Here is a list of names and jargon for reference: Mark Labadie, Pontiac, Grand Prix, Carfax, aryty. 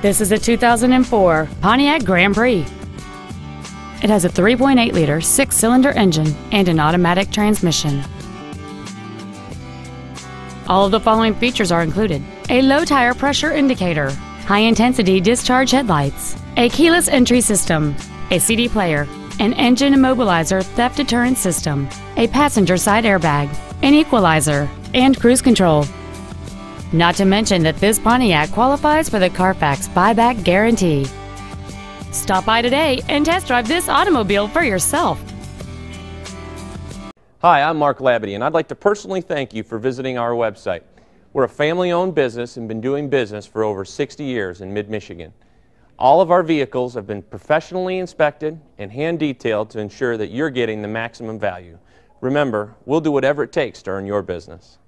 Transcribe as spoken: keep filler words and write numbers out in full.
This is a two thousand four Pontiac Grand Prix. It has a three point eight liter six-cylinder engine and an automatic transmission. All of the following features are included: a low tire pressure indicator, high-intensity discharge headlights, a keyless entry system, a C D player, an engine immobilizer theft deterrent system, a passenger side airbag, an equalizer, and cruise control. Not to mention that this Pontiac qualifies for the Carfax buyback guarantee. Stop by today and test drive this automobile for yourself. Hi, I'm Mark Labadie, and I'd like to personally thank you for visiting our website. We're a family-owned business and been doing business for over sixty years in mid-Michigan. All of our vehicles have been professionally inspected and hand-detailed to ensure that you're getting the maximum value. Remember, we'll do whatever it takes to earn your business.